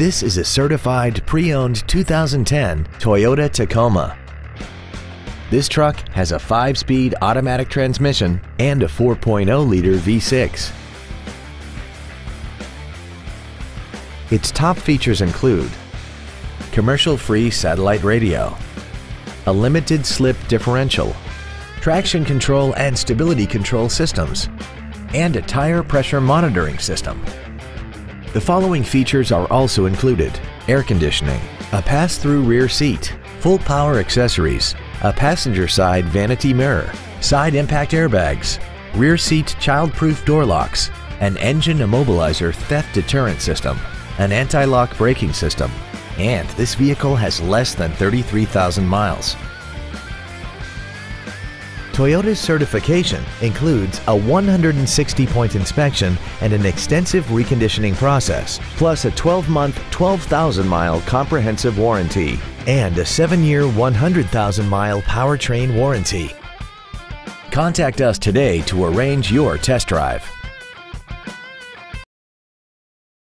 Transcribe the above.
This is a certified pre-owned 2010 Toyota Tacoma. This truck has a 5-speed automatic transmission and a 4.0-liter V6. Its top features include commercial-free satellite radio, a limited slip differential, traction control and stability control systems, and a tire pressure monitoring system. The following features are also included: air conditioning, a pass-through rear seat, full power accessories, a passenger side vanity mirror, side impact airbags, rear seat child-proof door locks, an engine immobilizer theft deterrent system, an anti-lock braking system, and this vehicle has less than 33,000 miles. Toyota's certification includes a 160-point inspection and an extensive reconditioning process, plus a 12-month, 12,000-mile comprehensive warranty and a 7-year, 100,000-mile powertrain warranty. Contact us today to arrange your test drive.